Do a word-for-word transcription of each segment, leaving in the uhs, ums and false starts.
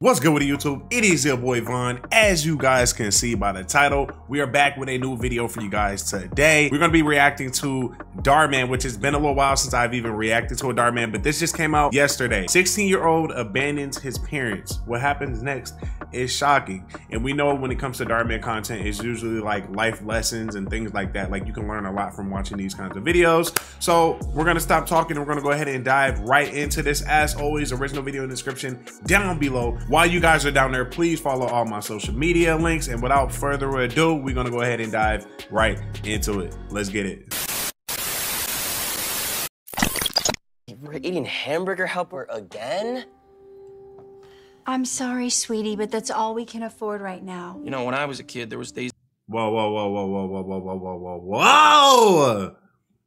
What's good with YouTube? It is your boy Von. As you guys can see by the title, we are back with a new video for you guys today. We're gonna be reacting to Dhar Mann, which has been a little while since I've even reacted to a Dhar Mann, but this just came out yesterday. sixteen year old abandons his parents. What happens next is shocking. And we know when it comes to Dhar Mann content, it's usually like life lessons and things like that. Like you can learn a lot from watching these kinds of videos. So we're gonna stop talking and we're gonna go ahead and dive right into this. As always, original video in the description down below. While you guys are down there, please follow all my social media links. And without further ado, we're gonna go ahead and dive right into it. Let's get it. We're eating hamburger helper again? I'm sorry, sweetie, but that's all we can afford right now. You know, when I was a kid, there was days. Whoa, whoa, whoa, whoa, whoa, whoa, whoa, whoa, whoa, whoa, whoa.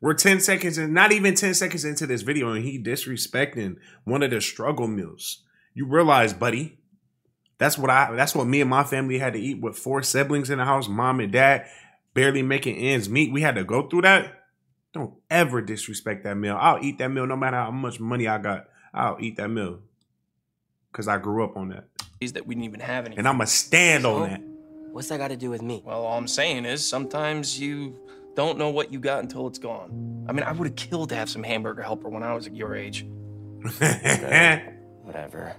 We're ten seconds and not even ten seconds into this video, and he disrespecting one of the struggle meals. You realize, buddy, that's what I that's what me and my family had to eat with four siblings in the house, mom and dad, barely making ends meet. We had to go through that. Don't ever disrespect that meal. I'll eat that meal no matter how much money I got. I'll eat that meal. Cause I grew up on that. Is that we didn't even have any. And I'ma stand so, on that. What's that got to do with me? Well, all I'm saying is sometimes you don't know what you got until it's gone. I mean, I would have killed to have some hamburger helper when I was at your age. Whatever. Whatever.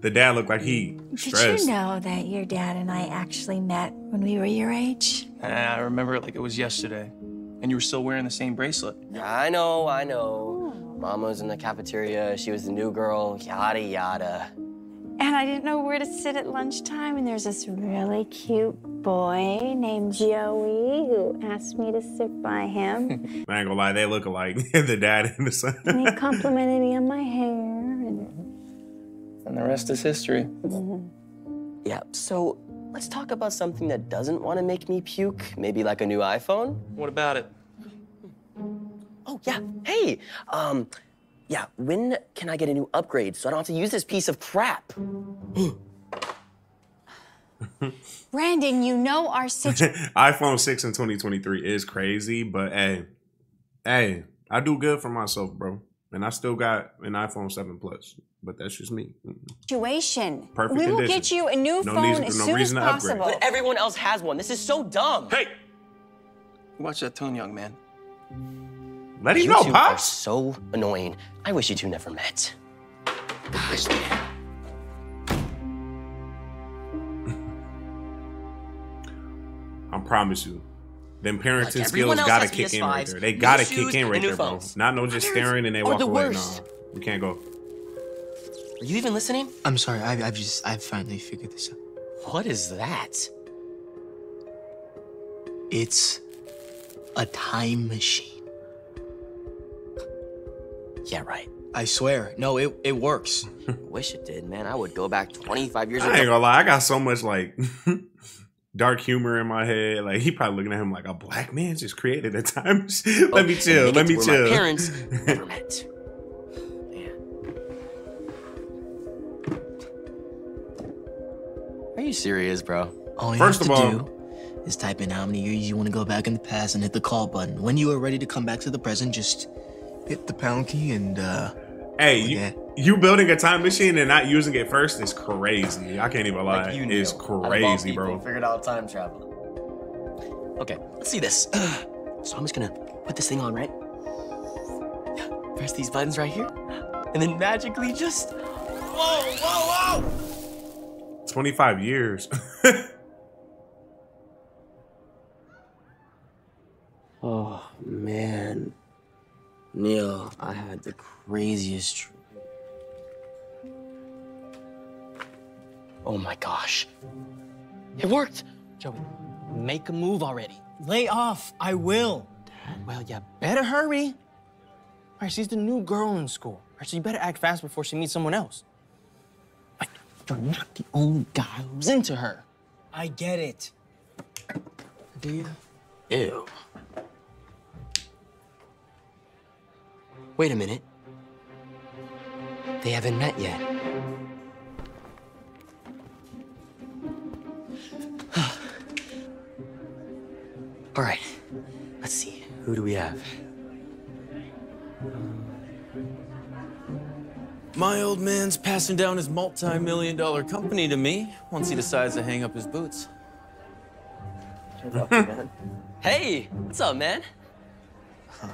The dad looked like he stressed. Did you know that your dad and I actually met when we were your age? And I remember it like it was yesterday. And you were still wearing the same bracelet. I know, I know. Oh. Mama was in the cafeteria. She was the new girl, yada, yada. And I didn't know where to sit at lunchtime, and there's this really cute boy named Joey who asked me to sit by him. I ain't gonna lie, they look alike, the dad and the son. And he complimented me on my hair, and... and the rest is history. Mm-hmm. Yeah, so let's talk about something that doesn't want to make me puke, maybe like a new iPhone. What about it? Oh, yeah, hey, um... yeah, when can I get a new upgrade so I don't have to use this piece of crap? Brandon, you know our situation. iPhone six in twenty twenty-three is crazy, but hey, hey, I do good for myself, bro. And I still got an iPhone seven Plus, but that's just me. Situation. Perfect We will condition. Get you a new no phone as no soon as possible. But everyone else has one. This is so dumb. Hey, watch that tone, young man. Let him know, Pops. So annoying. I wish you two never met. Gosh, man. I promise you, them parenting like skills gotta kick in right there. They gotta kick in right there, bro. Not no just staring and they walk away. No, you can't go. Are you even listening? I'm sorry. I've, I've just, I've finally figured this out. What is that? It's a time machine. Yeah, right. I swear. No, it, it works. I wish it did, man. I would go back twenty-five years ago. I ain't gonna lie. I got so much, like, dark humor in my head. Like, he probably looking at him like, a black man just created a time machine. Let me chill. Let me chill. My parents never met. Man. Are you serious, bro? All you First have to of all, do is type in how many years you want to go back in the past and hit the call button. When you are ready to come back to the present, just... hit the pound key and uh hey you, you building a time machine and not using it first is crazy. I can't even lie. Like you it's crazy, bro. Figured out time travel. Okay, let's see this. So I'm just gonna put this thing on, right? Press these buttons right here, and then magically just whoa, whoa, whoa! twenty-five years. Oh man. Neil, I had the craziest dream. Oh my gosh. It worked! Joey, make a move already. Lay off, I will. Dad? Well, you better hurry. All right, she's the new girl in school. All right, so you better act fast before she meets someone else. Like, you're not the only guy who's into her. I get it. Do you? Ew. Wait a minute. They haven't met yet. All right. Let's see. Who do we have? My old man's passing down his multi-million dollar company to me once he decides to hang up his boots. Hey, what's up, man? Huh.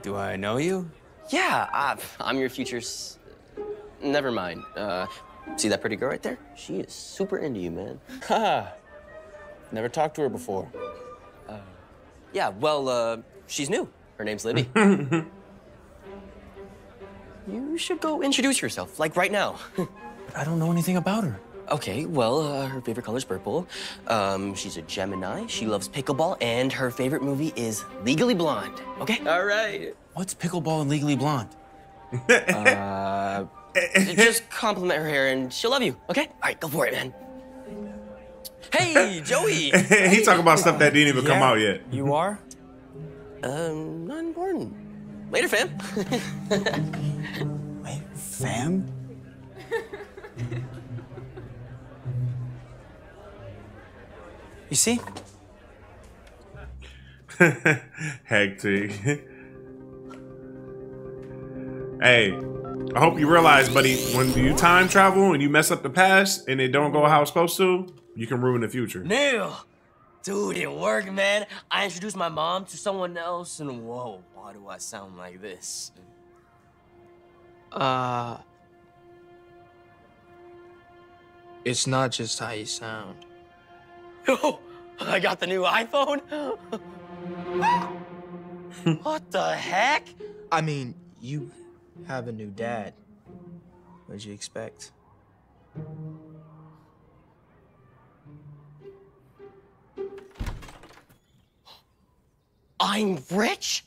Do I know you? Yeah, I, I'm your future's... Never mind. Uh, see that pretty girl right there? She is super into you, man. Ha! Never talked to her before. Uh, yeah, well, uh, she's new. Her name's Libby. You should go introduce yourself, like right now. I don't know anything about her. Okay, well, uh, her favorite color's purple. Um, she's a Gemini. She loves pickleball, and her favorite movie is Legally Blonde. Okay? All right. What's pickleball and Legally Blonde? uh, just compliment her hair, and she'll love you. Okay? All right, go for it, man. Hey, Joey. Hey. He's talking about stuff that didn't even yeah, come out yet. You are? Um, not important. Later, fam. Wait, fam? You see? Hectic. Hey, I hope you realize, buddy, when you time travel and you mess up the past and it don't go how it's supposed to, you can ruin the future. Neil! Dude, it worked, man. I introduced my mom to someone else and whoa, why do I sound like this? Uh... It's not just how you sound. Oh, I got the new iPhone? What the heck? I mean, you have a new dad. What'd you expect? I'm rich?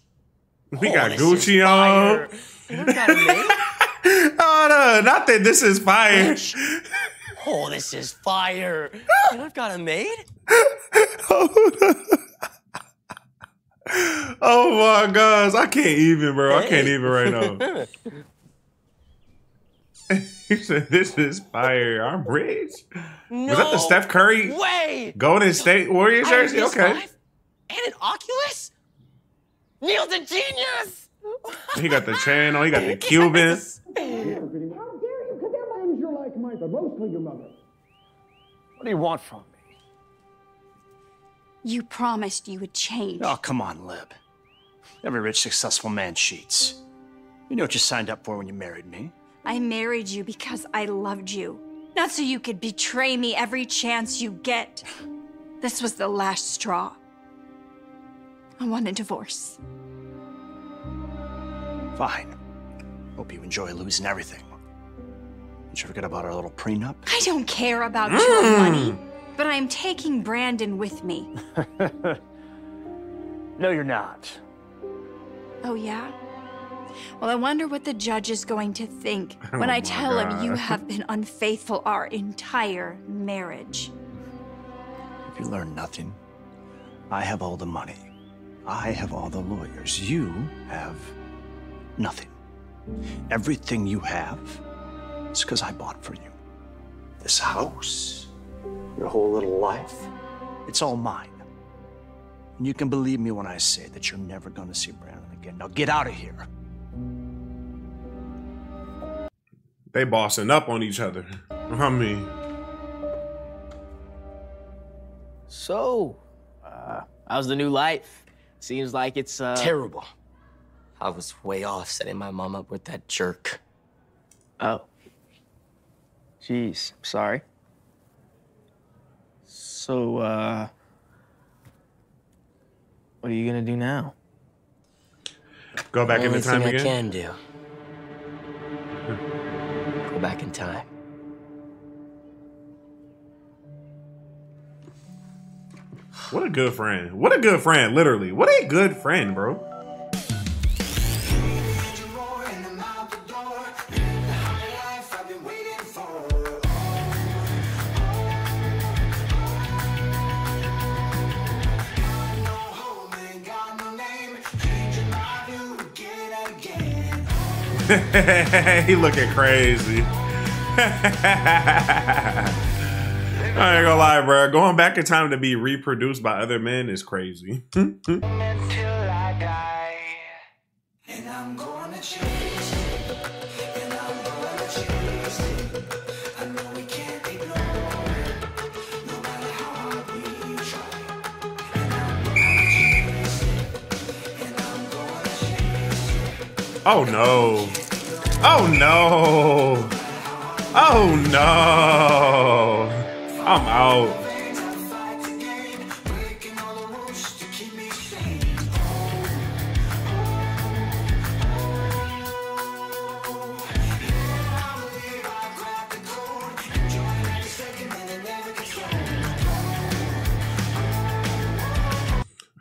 We oh, got Gucci on. We got oh, no, not that this is fire. Rich? Oh, this is fire. And I've got a maid? Oh my gosh. I can't even, bro. Hey. I can't even right now. He said, this is fire. I'm rich. No Was that the Steph Curry way. Golden State Warriors jersey? Okay. Life? And an Oculus? Neil's a genius! He got the chain on, he got the Cuban. Yes. How dare you? Because their minds you're like mine, but mostly your mother. What do you want from me? You promised you would change. Oh, come on, Lib. Every rich, successful man cheats. You know what you signed up for when you married me. I married you because I loved you. Not so you could betray me every chance you get. This was the last straw. I want a divorce. Fine. Hope you enjoy losing everything. Did you forget about our little prenup? I don't care about mm. your money, but I am taking Brandon with me. No, you're not. Oh, yeah? Well, I wonder what the judge is going to think oh when I tell God. him you have been unfaithful our entire marriage. If you learn nothing, I have all the money. I have all the lawyers. You have nothing. Everything you have is because I bought for you. This house, your whole little life, it's all mine. And you can believe me when I say that you're never going to see Brandon again. Now get out of here. They bossing up on each other. I mean. So, uh, how's the new life? Seems like it's, uh... terrible. I was way off setting my mom up with that jerk. Oh. Jeez, I'm sorry. So, uh... what are you gonna do now? Go back in time again? The only thing I can do. Hmm. Go back in time. What a good friend. What a good friend, literally. What a good friend, bro. He looking crazy. I ain't gonna lie, bro. Going back in time to be reproduced by other men is crazy. Until I die, and I'm gonna change, and I'm Oh no. Oh no. Oh no. I'm out.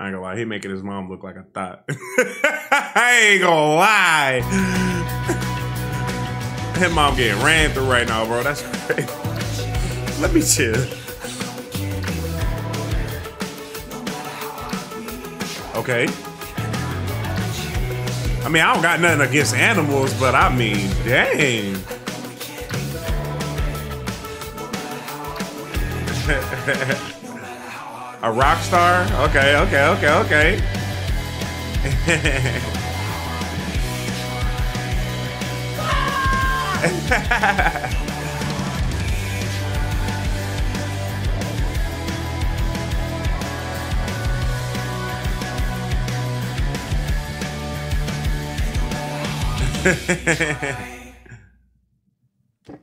I ain't gonna lie, he making his mom look like a thot. I ain't gonna lie. His mom getting ran through right now, bro. That's crazy. Let me chill. Okay. I mean, I don't got nothing against animals, but I mean, dang. A rock star? Okay, okay, okay, okay.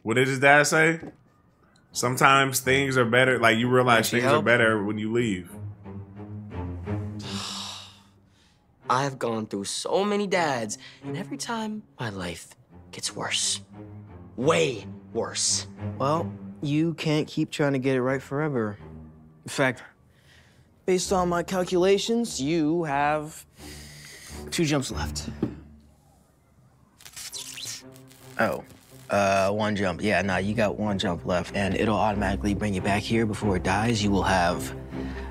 What did his dad say? Sometimes things are better, like you realize things help? are better when you leave. I have gone through so many dads, and every time my life gets worse. Way worse. Well, you can't keep trying to get it right forever. In fact, based on my calculations, you have two jumps left. Oh. Uh, one jump. Yeah, nah, you got one jump left, and it'll automatically bring you back here before it dies. You will have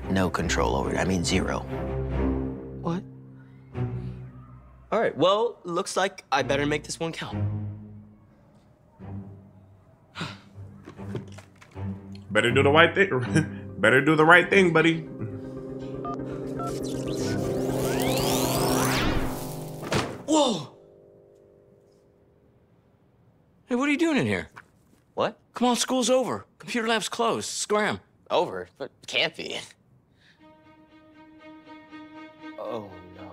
no control over it. I mean, zero. What? All right, well, looks like I better make this one count. Better do the right thing. Better do the right thing, buddy. Whoa! Hey, what are you doing in here? What? Come on, school's over. Computer lab's closed. Scram. Over? But it can't be. Oh, no.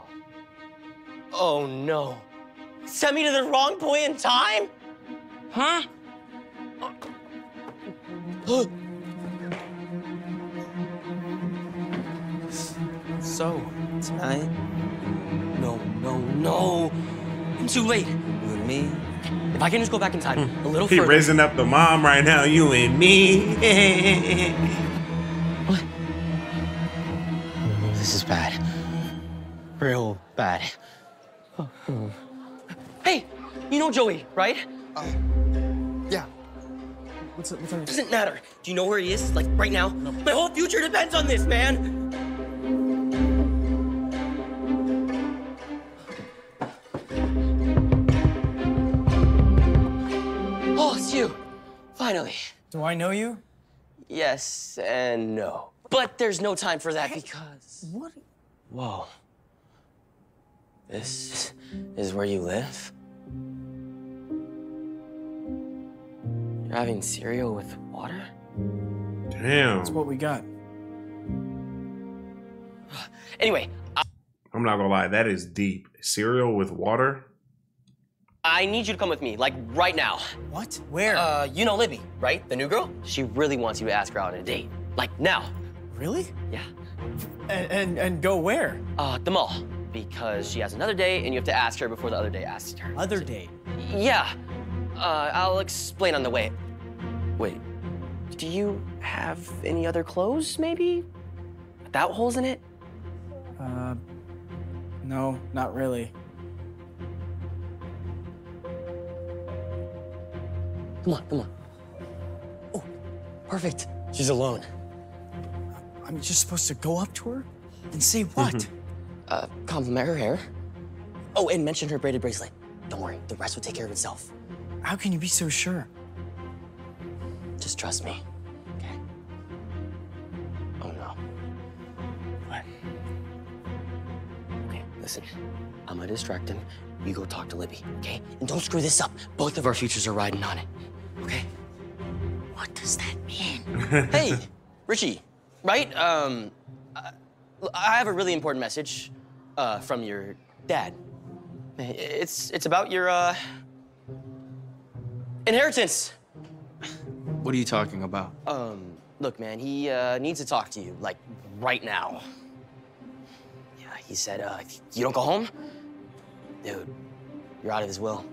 Oh, no. Sent me to the wrong point in time? Huh? So, tonight? No, no, no. I'm too late. You and me? If I can just go back in time a little further. He raising up the mom right now, you and me. What? This is bad. Real bad. Oh. Hey, you know Joey, right? Uh, yeah. What's up? What's up? Doesn't matter. Do you know where he is? Like right now? No. My whole future depends on this, man. Finally. Do I know you? Yes and no. But there's no time for that hey, because... What? Whoa. This is where you live? You're having cereal with water? Damn. That's what we got. Anyway, I... I'm not gonna lie, that is deep. Cereal with water? I need you to come with me, like, right now. What? Where? Uh, you know Libby, right? The new girl? She really wants you to ask her out on a date. Like, now. Really? Yeah. And, and, and go where? Uh, the mall. Because she has another date, and you have to ask her before the other date asks her. Other so, date? Yeah. Uh, I'll explain on the way. Wait. Do you have any other clothes, maybe? Without holes in it? Uh, no, not really. Come on, come on. Oh, perfect. She's alone. I'm just supposed to go up to her and say what? Mm-hmm. Uh, compliment her hair. Oh, and mention her braided bracelet. Don't worry, the rest will take care of itself. How can you be so sure? Just trust me, okay? Oh, no. What? Okay, listen. I'm gonna distract him. You go talk to Libby, okay? And don't screw this up. Both of our futures are riding on it, okay? What does that mean? Hey, Richie, right? Um, I have a really important message uh, from your dad. It's it's about your uh inheritance. What are you talking about? Um, look, man, he uh, needs to talk to you, like right now. Yeah, he said uh, if you don't go home, dude, you're out of his will.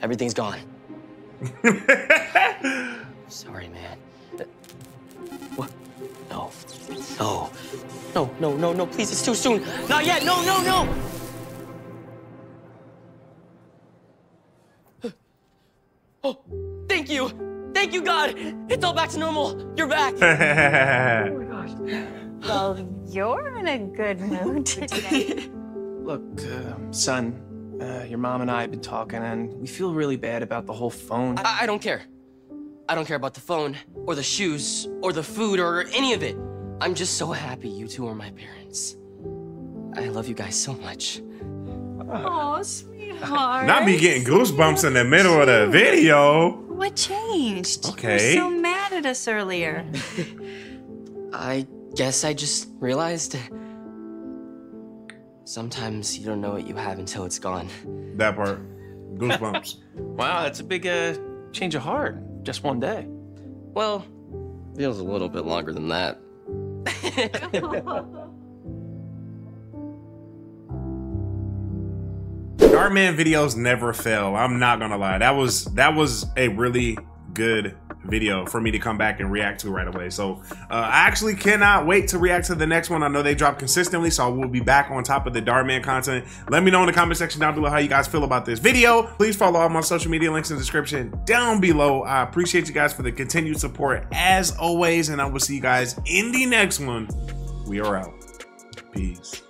Everything's gone. Sorry, man. Th- what? No, no, no, no, no, no! Please, it's too soon. Not yet. No, no, no. Oh, thank you. Thank you, God. It's all back to normal. You're back. Oh, my gosh. Well, you're in a good mood today. Look, uh, son, uh, your mom and I have been talking, and we feel really bad about the whole phone. I, I don't care. I don't care about the phone, or the shoes, or the food, or any of it. I'm just so happy you two are my parents. I love you guys so much. Oh, sweetheart. Not me getting goosebumps in the middle of the video. What changed? Okay. You were so mad at us earlier. I guess I just realized sometimes you don't know what you have until it's gone. That part. Goosebumps. Wow, that's a big uh, change of heart. Just one day. Well, feels a little bit longer than that. Dhar Mann videos never fail. I'm not gonna lie. That was that was a really good video for me to come back and react to right away. So uh, I actually cannot wait to react to the next one. I know they drop consistently, so I will be back on top of the Dhar Mann content. Let me know in the comment section down below how you guys feel about this video. Please follow all my social media links in the description down below. I appreciate you guys for the continued support as always, and I will see you guys in the next one. We are out. Peace.